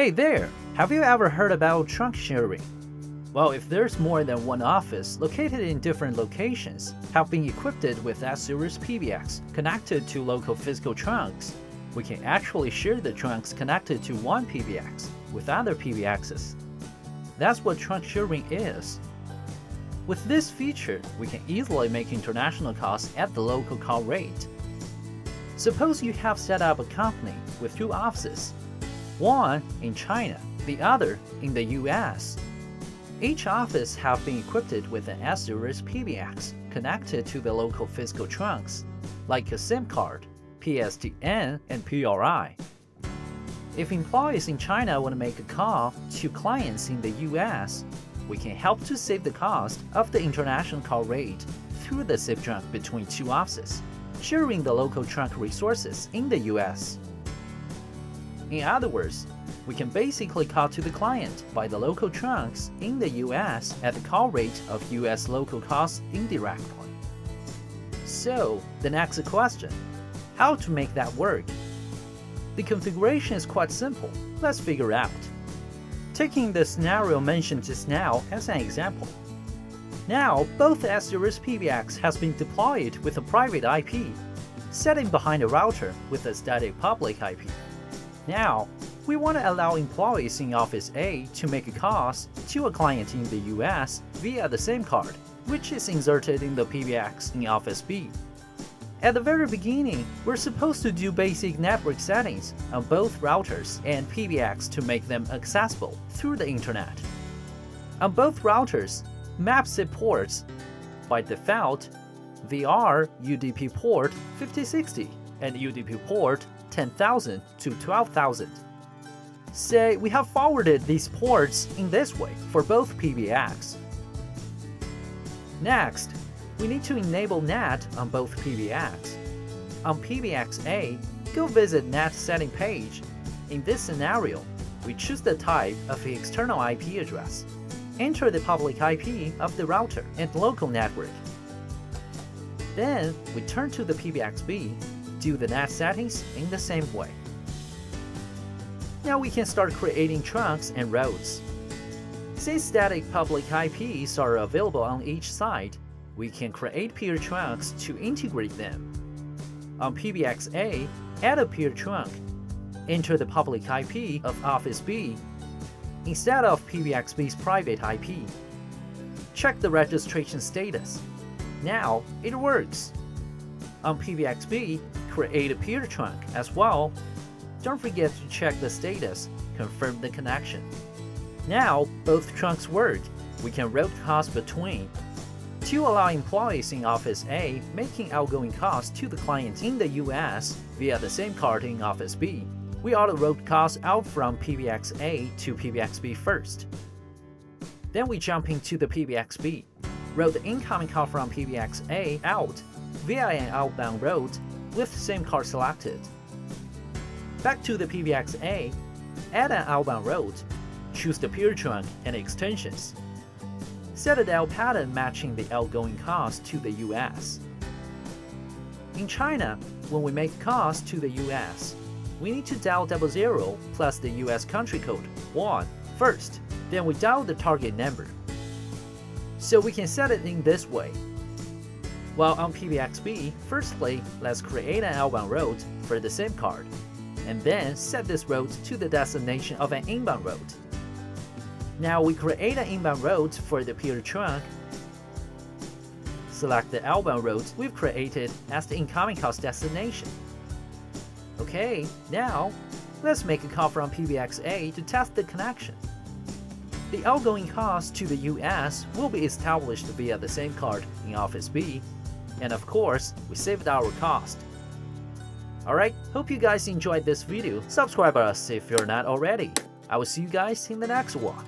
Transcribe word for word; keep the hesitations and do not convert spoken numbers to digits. Hey there! Have you ever heard about trunk sharing? Well, if there's more than one office located in different locations, have been equipped with S-series P B X connected to local physical trunks, we can actually share the trunks connected to one P B X with other P B Xs. That's what trunk sharing is. With this feature, we can easily make international calls at the local call rate. Suppose you have set up a company with two offices, one in China, the other in the U S. Each office have been equipped with an S-series P B X connected to the local physical trunks, like a SIM card, P S T N, and P R I. If employees in China want to make a call to clients in the U S, we can help to save the cost of the international call rate through the SIP trunk between two offices, sharing the local trunk resources in the U S. In other words, we can basically call to the client by the local trunks in the U S at the call rate of U S local calls indirectly. So, the next question, how to make that work? The configuration is quite simple, let's figure out. Taking the scenario mentioned just now as an example. Now, both S-series P B X has been deployed with a private I P, sitting behind a router with a static public I P. Now, we want to allow employees in Office A to make a call to a client in the U S via the SIM card, which is inserted in the P B X in Office B. At the very beginning, we're supposed to do basic network settings on both routers and P B X to make them accessible through the internet. On both routers, MAP SIP ports, by default, they are U D P port fifty sixty and U D P port ten thousand to twelve thousand. Say we have forwarded these ports in this way for both P B X. Next, we need to enable NAT on both P B X. On P B X A, go visit NAT setting page. In this scenario, we choose the type of the external I P address. Enter the public I P of the router and local network. Then we turn to the P B X B, do the NAT settings in the same way. Now we can start creating trunks and routes. Since static public I Ps are available on each side, we can create peer trunks to integrate them. On P B X A, add a peer trunk. Enter the public I P of Office B instead of P B X B's private I P. Check the registration status. Now it works. On P B X B, create a peer trunk as well. Don't forget to check the status, confirm the connection. Now both trunks work. We can route calls between. To allow employees in Office A making outgoing calls to the client in the U S via the SIM card in Office B, we ought to route calls out from P B X A to P B X B first. Then we jump into the P B X B, route the incoming call from P B X A out via an outbound route with SIM card selected. Back to the P B X A, add an outbound route, choose the peer trunk and extensions. Set a dial pattern matching the outgoing calls to the U S. In China, when we make calls to the U S, we need to dial double zero plus the U S country code one first, then we dial the target number. So we can set it in this way. While on P B X B, firstly, let's create an outbound route for the SIM card, and then set this route to the destination of an inbound route. Now we create an inbound route for the peer trunk. Select the outbound route we've created as the incoming call's destination. Okay, now let's make a call from P B X A to test the connection. The outgoing calls to the U S will be established via the SIM card in Office B, and of course, we saved our cost. Alright, hope you guys enjoyed this video. Subscribe us if you're not already. I will see you guys in the next one.